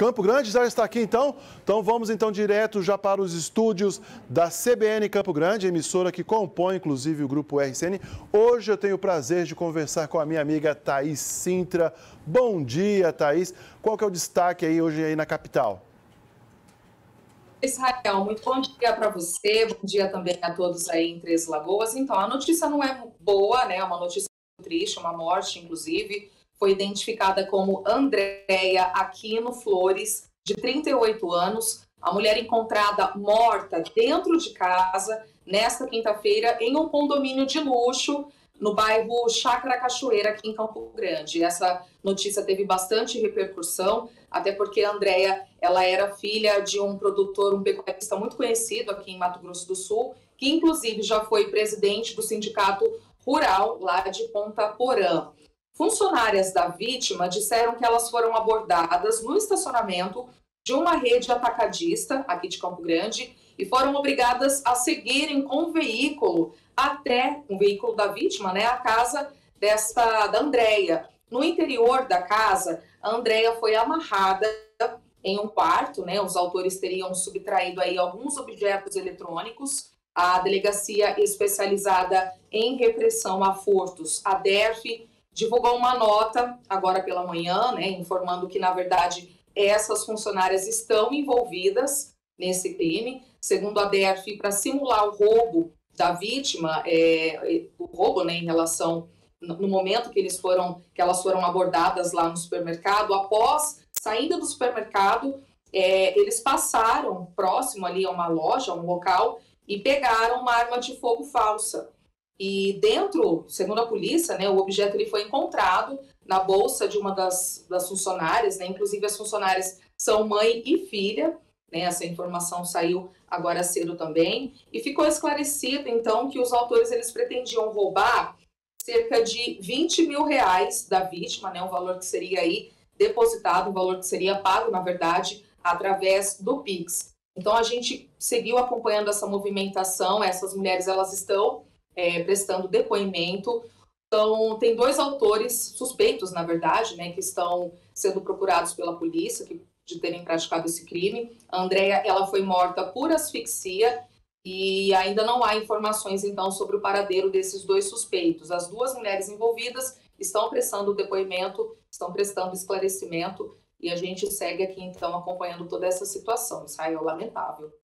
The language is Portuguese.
Campo Grande já está aqui então? Então vamos então direto já para os estúdios da CBN Campo Grande, emissora que compõe inclusive o grupo RCN. Hoje eu tenho o prazer de conversar com a minha amiga Thaís Sintra. Bom dia, Thaís. Qual que é o destaque aí hoje aí na capital? Israel, muito bom dia para você, bom dia também a todos aí em Três Lagoas. Então, a notícia não é boa, né? É uma notícia triste, uma morte, inclusive. Foi identificada como Andréia Aquino Flores, de 38 anos. A mulher encontrada morta dentro de casa, nesta quinta-feira, em um condomínio de luxo, no bairro Chácara Cachoeira, aqui em Campo Grande. Essa notícia teve bastante repercussão, até porque a Andréia, ela era filha de um produtor, um pecuarista muito conhecido aqui em Mato Grosso do Sul, que inclusive já foi presidente do sindicato rural lá de Ponta Porã. Funcionárias da vítima disseram que elas foram abordadas no estacionamento de uma rede atacadista aqui de Campo Grande e foram obrigadas a seguirem com o veículo até o veículo da vítima, né, a casa da Andréia. No interior da casa, a Andréia foi amarrada em um quarto, né? Os autores teriam subtraído aí alguns objetos eletrônicos. A delegacia especializada em repressão a furtos, a DERF, divulgou uma nota agora pela manhã, né, informando que, na verdade, essas funcionárias estão envolvidas nesse crime. Segundo a DERF, para simular o roubo da vítima, o roubo, né, em relação no momento que elas foram abordadas lá no supermercado, após saída do supermercado, eles passaram próximo ali a uma loja, a um local, e pegaram uma arma de fogo falsa. E dentro, segundo a polícia, né, o objeto ele foi encontrado na bolsa de uma das funcionárias, né, inclusive as funcionárias são mãe e filha, né, essa informação saiu agora cedo também, e ficou esclarecido, então, que os autores eles pretendiam roubar cerca de R$20 mil da vítima, né, um valor que seria aí depositado, um valor que seria pago, na verdade, através do Pix. Então, a gente seguiu acompanhando essa movimentação, essas mulheres elas estão prestando depoimento. Então, tem dois autores suspeitos, na verdade, né, que estão sendo procurados pela polícia de terem praticado esse crime. A Andréia, ela foi morta por asfixia e ainda não há informações, então, sobre o paradeiro desses dois suspeitos. As duas mulheres envolvidas estão prestando depoimento, estão prestando esclarecimento e a gente segue aqui, então, acompanhando toda essa situação. Israel, lamentável.